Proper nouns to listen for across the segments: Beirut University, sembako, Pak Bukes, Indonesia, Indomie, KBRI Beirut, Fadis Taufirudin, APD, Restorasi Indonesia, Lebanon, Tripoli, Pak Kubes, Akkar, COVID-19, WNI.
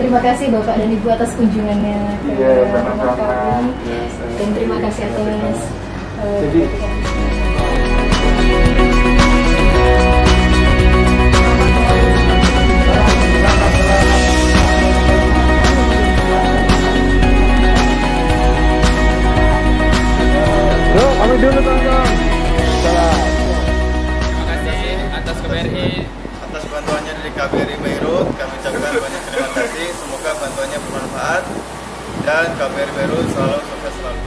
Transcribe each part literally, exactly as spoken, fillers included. Terima kasih Bapak dan Ibu atas kunjungannya ke rumah kami, dan terima kasih atas uh, dulu teman-teman. Terima kasih atas K B R I, atas bantuannya dari K B R I Beirut. Kami ucapkan banyak terima kasih. Semoga bantuannya bermanfaat dan K B R I Beirut selalu sukses selalu.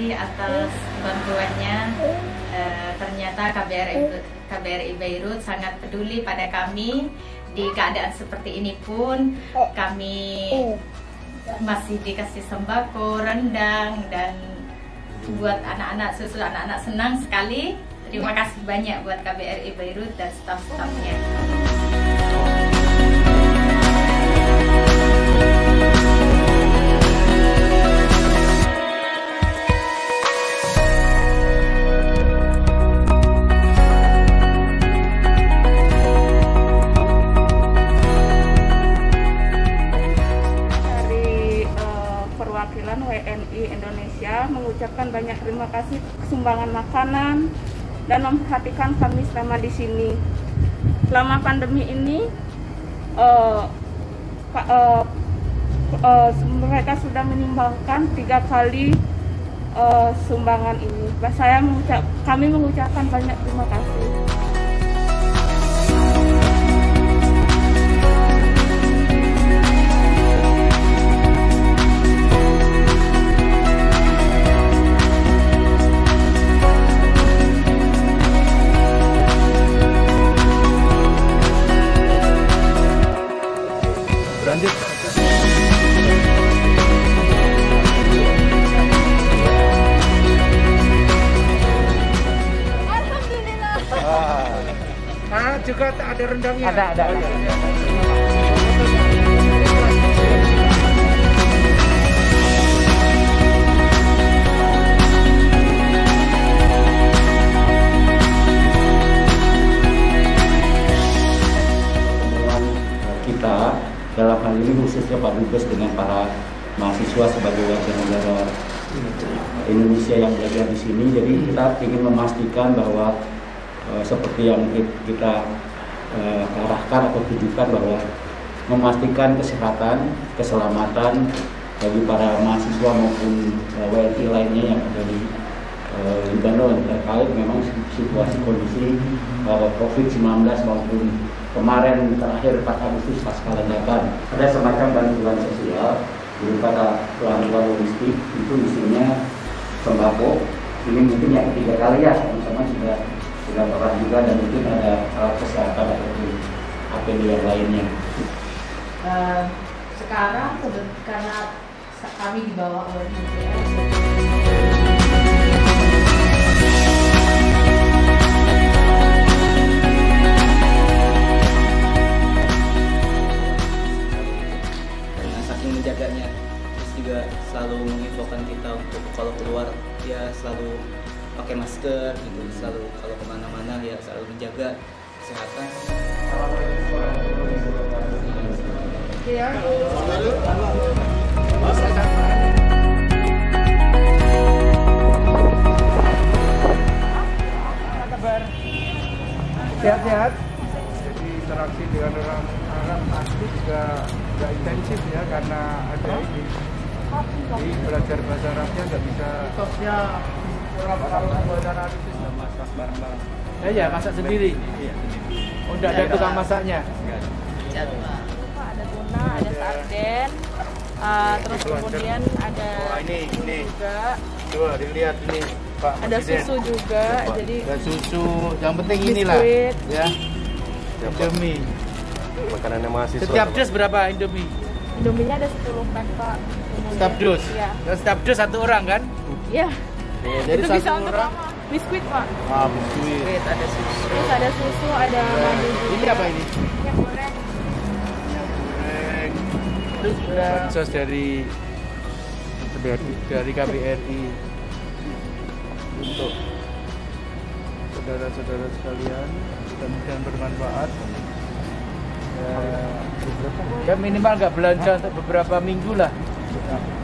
Atas bantuannya, e, ternyata K B R I Beirut sangat peduli pada kami. Di keadaan seperti ini pun kami masih dikasih sembako, rendang, dan buat anak-anak, susu anak-anak senang sekali. Terima kasih banyak buat K B R I Beirut dan staf-stafnya. W N I Indonesia mengucapkan banyak terima kasih sumbangan makanan dan memperhatikan kami selama di sini. Selama pandemi ini, uh, uh, uh, mereka sudah menyumbangkan tiga kali uh, sumbangan ini. Saya mengucap, kami mengucapkan banyak terima kasih. Juga ada rendangnya. Ada, ada. ada. Kita dalam hal ini khususnya Pak Bukes dengan para mahasiswa sebagai warga negara Indonesia yang belajar di sini, jadi kita ingin memastikan bahwa seperti yang kita uh, arahkan atau tujukan, bahwa memastikan kesehatan, keselamatan bagi para mahasiswa maupun uh, W N I lainnya yang ada di uh, Lebanon, terkait memang situasi kondisi uh, COVID sembilan belas maupun kemarin terakhir empat Agustus pasca ledakan. Ada semacam bantuan sosial berupa bantuan logistik, itu isinya sembako. Ini mungkin yang tiga kali ya, sama-sama sudah sudah orang juga, dan mungkin ada alat kesehatan atau A P D yang lainnya. Uh, sekarang karena kami di bawah oleh karena saking menjaganya, terus juga selalu menginfokan kita untuk kalau keluar dia selalu pakai masker gitu, selalu kalau kemana-mana ya selalu menjaga kesehatan. Ya. Apa kabar? Sehat-sehat. Jadi interaksi dengan orang Arab asli juga nggak intensif ya, karena ada ini. Jadi belajar bahasa Arabnya nggak bisa. Sosnya masak bareng-bareng. Ya, ya, masak sendiri. Iya, oh, enggak ada tukang masaknya. Ada tuna, ada sarden, uh, terus kemudian ada oh, ini, susu ini. juga. Coba dilihat ini, Pak. Ada Presiden. Susu juga. Coba. Jadi ada susu. Yang penting biskuit. Inilah ya. Demi makanannya mahasiswa. Setiap dus berapa Indomie? Indominya ada sepuluh pack, Pak. Setiap dus? Iya. Setiap dus satu orang kan? Iya. Ya, jadi itu satu bisa untuk orang. Biskuit, Pak. Ah, biskuit. Biskuit, ada susu. Terus ada susu, ada madu. Ini apa ini? Minyak goreng. Minyak goreng. Terus bansos dari dari K B R I untuk saudara-saudara sekalian, mudah-mudahan bermanfaat. Ya, ya minimal nggak belanja untuk beberapa minggu lah,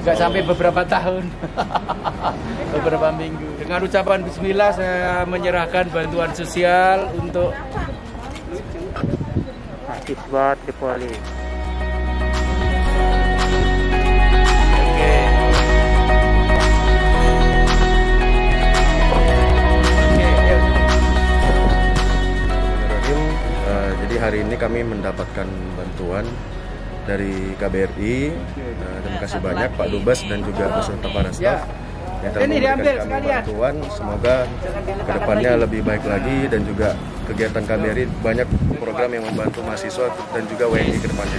nggak sampai beberapa tahun, beberapa minggu. Dengan ucapan Bismillah saya menyerahkan bantuan sosial untuk mahasiswa Tripoli. Jadi hari ini kami mendapatkan bantuan dari K B R I. Uh, terima kasih banyak Pak Kubes dan juga beserta para staf yang telah memberikan kami bantuan. Semoga kedepannya lebih baik lagi dan juga kegiatan K B R I banyak program yang membantu mahasiswa dan juga W N I kedepannya.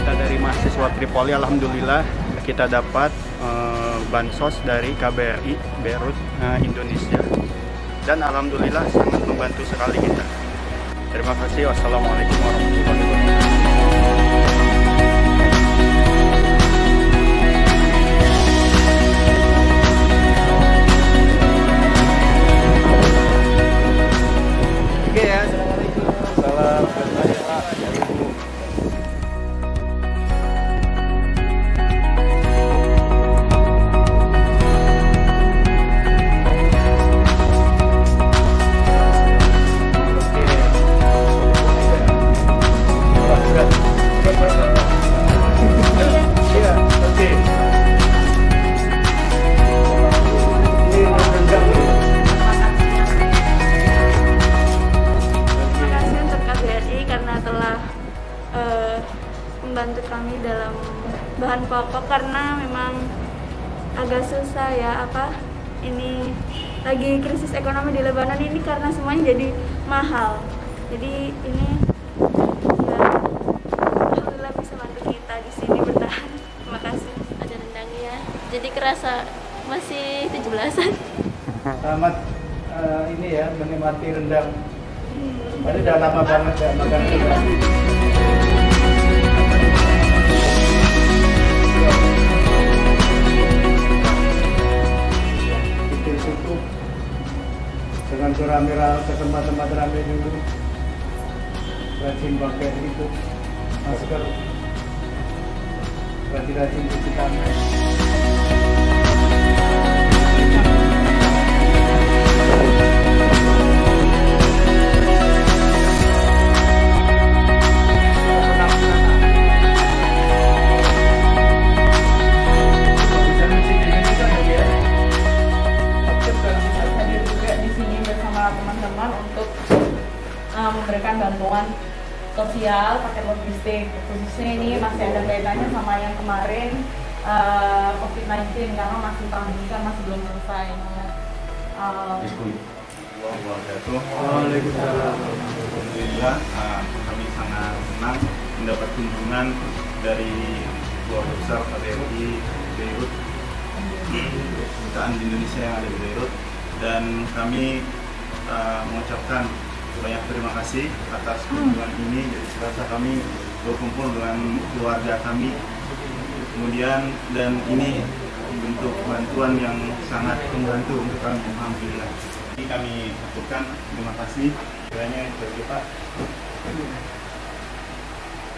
Kita dari mahasiswa Tripoli, alhamdulillah kita dapat Uh, bansos dari K B R I Beirut uh, Indonesia, dan alhamdulillah sangat membantu sekali kita. Terima kasih. Wassalamualaikum warahmatullahi wabarakatuh. Oke ya, assalamualaikum. Assalamualaikum. Membantu kami dalam bahan pokok karena memang agak susah ya, apa ini lagi krisis ekonomi di Lebanon ini karena semuanya jadi mahal. Jadi ini ya, alhamdulillah bisa bantu kita di sini bertahan. Terima kasih. Ada rendangnya. Jadi kerasa masih tujuh belasan. Selamat uh, ini ya menikmati rendang. Hmm, Tadi udah lama banget ya makan rendang. Jangan suramira ke tempat-tempat rame dulu. Rajin pakai itu masker. Rajin-rajin cuci tangan. Memberikan bantuan sosial, paket logistik, khususnya ini masih ada kaitannya sama yang kemarin uh, COVID sembilan belas karena masih pandemi kan masih belum selesai. Waalaikumsalam. Alhamdulillah kami sangat senang mendapat kunjungan dari keluarga besar K B R I Beirut, kedutaan di Indonesia yang ada di Beirut, dan kami uh, mengucapkan banyak terima kasih atas kunjungan ini. Jadi serasa kami berkumpul dengan keluarga kami, kemudian dan ini bentuk bantuan yang sangat membantu untuk kami, alhamdulillah. Ini kami ucapkan terima kasih kiranya bagi Pak.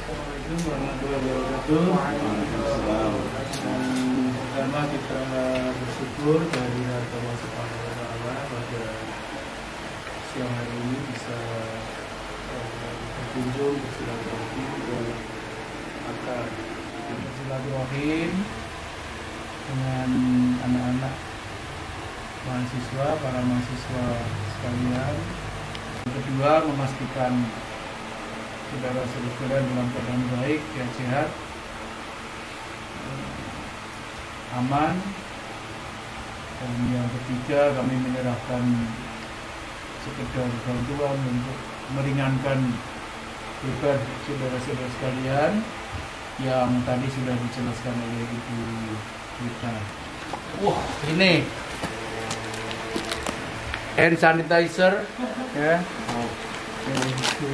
Assalamualaikum warahmatullahi wabarakatuh. Pertama kita bersyukur dari Allah Subhanahu wa Ta'ala pada yang hari ini bisa berkunjung uh, bersilaturahim ke Akkar, bersilaturahim dengan anak-anak mahasiswa, para mahasiswa sekalian. Kedua, memastikan saudara-saudara dalam keadaan baik, ya, sehat, aman, Dan yang ketiga, kami menyerahkan sekedar bantuan untuk meringankan beban saudara-saudara sekalian yang tadi sudah dijelaskan oleh Ibu kita. Wah, ini hand sanitizer, ya. Oh.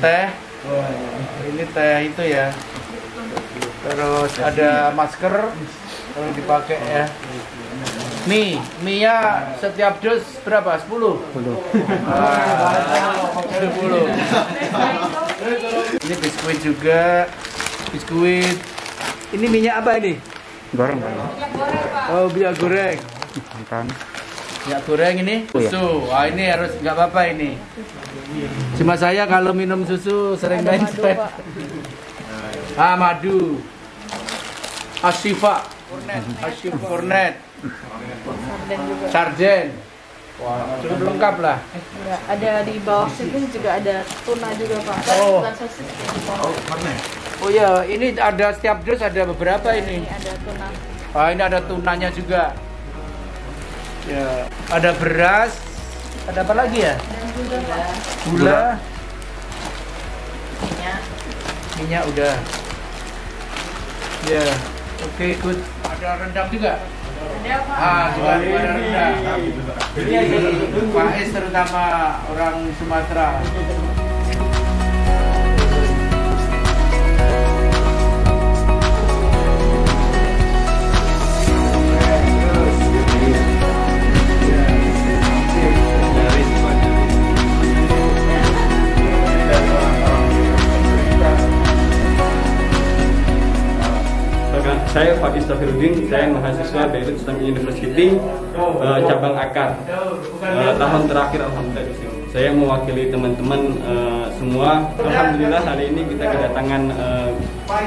Teh, oh, ini teh itu ya. Terus ada masker yang dipakai ya. Mie, mie nya setiap dus berapa? sepuluh? sepuluh. sepuluh. Ini biskuit juga, biskuit. Ini minyak apa ini? Goreng. Oh, minyak goreng. Kan. Minyak goreng ini susu. Wah, ini harus nggak apa-apa ini. Cuma saya kalau minum susu sering main spek. Ah, madu. Asifa. Asifa Cornet. Sarden, wah, cukup lengkap lah. Ada di bawah sini juga ada tuna juga Pak. Oh, oh ya, ini ada setiap dus ada beberapa ini. Ada tuna. Ah, ini ada tunanya juga. Ya, ada beras, ada apa lagi ya? Gula, minyak, minyak udah. Ya, oke, good. Ada rendang juga. Ah, juga rendah. Ini Pak Es terutama orang Sumatera. Saya Fadis Taufirudin, saya mahasiswa Beirut University, uh, cabang Akkar. Uh, tahun terakhir alhamdulillah. Saya mewakili teman-teman uh, semua. Alhamdulillah hari ini kita kedatangan uh,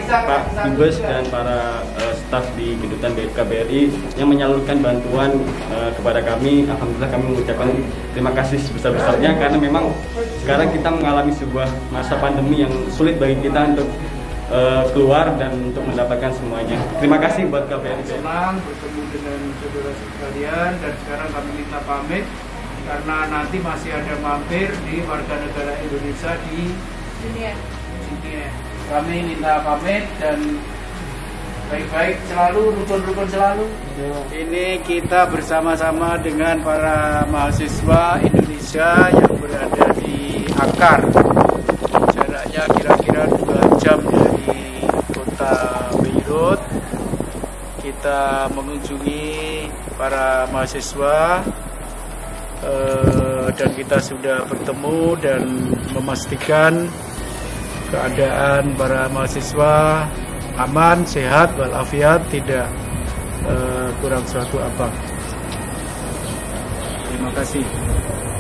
Pak Kubes dan para uh, staf di Kedutaan Beirut K B R I yang menyalurkan bantuan uh, kepada kami. Alhamdulillah kami mengucapkan terima kasih sebesar-besarnya karena memang sekarang kita mengalami sebuah masa pandemi yang sulit bagi kita untuk Uh, keluar dan untuk mendapatkan semuanya. Terima kasih buat K B R I. Senang bertemu dengan saudara-saudara sekalian dan sekarang kami minta pamit karena nanti masih ada mampir di warga negara Indonesia di sini. Kami minta pamit dan baik-baik selalu, rukun-rukun selalu. Ini kita bersama-sama dengan para mahasiswa Indonesia yang berada di Akkar. Jaraknya kira-kira dua jam dari kota Beirut. Kita mengunjungi para mahasiswa eh, dan kita sudah bertemu dan memastikan keadaan para mahasiswa aman, sehat, walafiat, tidak eh, kurang suatu apa. Terima kasih.